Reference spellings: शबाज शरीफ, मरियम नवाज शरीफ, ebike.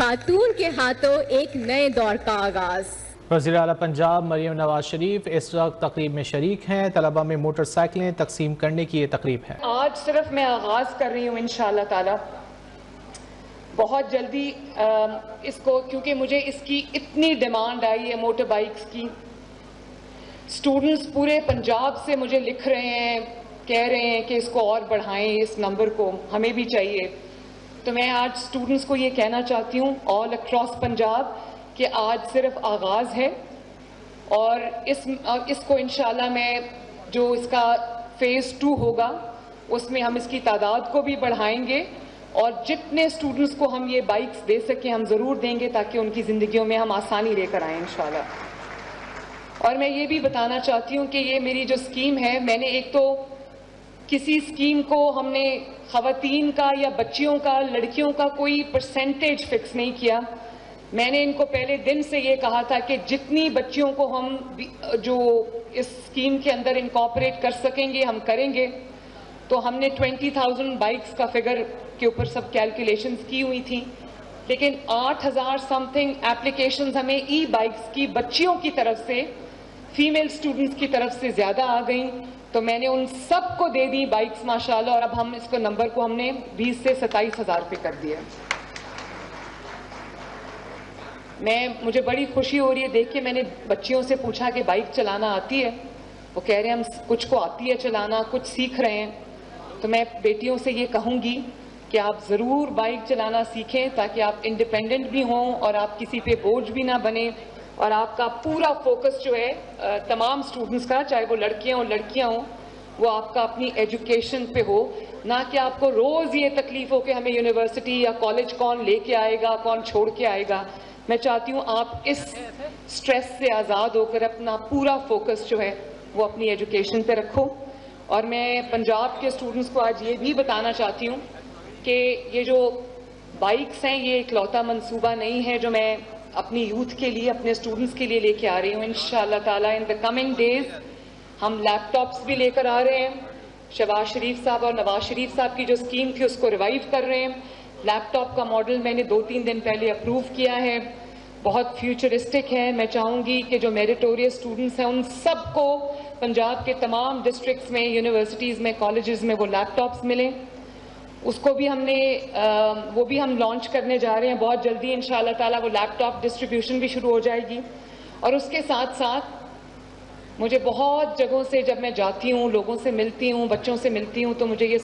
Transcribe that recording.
खातून के हाथों एक नए दौर का आगाज। वज़ीर आला पंजाब मरियम नवाज शरीफ इस वक्त तकरीब में शरीक हैं। तलबा में मोटरसाइकिलें तकसीम करने की ये तकरीब है। आज सिर्फ मैं आगाज़ कर रही हूँ, इंशाअल्लाह ताला बहुत जल्दी इसको, क्योंकि मुझे इसकी इतनी डिमांड आई है मोटर बाइक्स की। स्टूडेंट्स पूरे पंजाब से मुझे लिख रहे हैं, कह रहे हैं कि इसको और बढ़ाएं, इस नंबर को हमें भी चाहिए। तो मैं आज स्टूडेंट्स को ये कहना चाहती हूँ ऑल अक्रॉस पंजाब कि आज सिर्फ आगाज़ है और इसको इंशाल्लाह मैं जो इसका फेज़ 2 होगा उसमें हम इसकी तादाद को भी बढ़ाएंगे और जितने स्टूडेंट्स को हम ये बाइक्स दे सकें हम ज़रूर देंगे ताकि उनकी ज़िंदगियों में हम आसानी लेकर आएँ इंशाल्लाह। और मैं ये भी बताना चाहती हूँ कि ये मेरी जो स्कीम है, मैंने एक तो किसी स्कीम को हमने ख़वातीन का या बच्चियों का, लड़कियों का कोई परसेंटेज फिक्स नहीं किया। मैंने इनको पहले दिन से ये कहा था कि जितनी बच्चियों को हम जो इस स्कीम के अंदर इनकॉर्पोरेट कर सकेंगे हम करेंगे। तो हमने 20,000 बाइक्स का फिगर के ऊपर सब कैलकुलेशंस की हुई थी, लेकिन 8,000 समथिंग एप्लीकेशंस हमें ई बाइक्स की बच्चियों की तरफ से, फीमेल स्टूडेंट्स की तरफ से ज़्यादा आ गई। तो मैंने उन सब को दे दी बाइक्स माशाल्लाह, और अब हम इसको नंबर को हमने 20 से 27,000 पे कर दिया। मुझे बड़ी खुशी हो रही है देख के। मैंने बच्चियों से पूछा कि बाइक चलाना आती है, वो कह रहे हैं हम कुछ को आती है चलाना, कुछ सीख रहे हैं। तो मैं बेटियों से ये कहूँगी कि आप ज़रूर बाइक चलाना सीखें ताकि आप इंडिपेंडेंट भी हों और आप किसी पे बोझ भी ना बने, और आपका पूरा फोकस जो है तमाम स्टूडेंट्स का, चाहे वो लड़कियाँ हों लड़कियाँ हों, वो आपका अपनी एजुकेशन पे हो, ना कि आपको रोज़ ये तकलीफ हो कि हमें यूनिवर्सिटी या कॉलेज कौन लेके आएगा कौन छोड़ के आएगा। मैं चाहती हूँ आप इस स्ट्रेस से आज़ाद होकर अपना पूरा फोकस जो है वो अपनी एजुकेशन पे रखो। और मैं पंजाब के स्टूडेंट्स को आज ये भी बताना चाहती हूँ कि ये जो बाइक्स हैं ये इकलौता मंसूबा नहीं है जो मैं अपनी यूथ के लिए, अपने स्टूडेंट्स के लिए लेके आ रही हूँ। इंशाल्लाह ताला इन द कमिंग डेज हम लैपटॉप्स भी लेकर आ रहे हैं। शबाज शरीफ साहब और नवाज शरीफ साहब की जो स्कीम थी उसको रिवाइव कर रहे हैं। लैपटॉप का मॉडल मैंने 2-3 दिन पहले अप्रूव किया है, बहुत फ्यूचरिस्टिक है। मैं चाहूँगी कि जो मेरिटोरियस स्टूडेंट्स हैं उन सबको पंजाब के तमाम डिस्ट्रिक्ट्स में, यूनिवर्सिटीज़ में, कॉलेजेस में वो लैपटॉप्स मिलें। उसको भी हमने वो भी हम लॉन्च करने जा रहे हैं बहुत जल्दी इंशाल्लाह ताला। वो लैपटॉप डिस्ट्रीब्यूशन भी शुरू हो जाएगी। और उसके साथ साथ मुझे बहुत जगहों से जब मैं जाती हूँ, लोगों से मिलती हूँ, बच्चों से मिलती हूँ, तो मुझे ये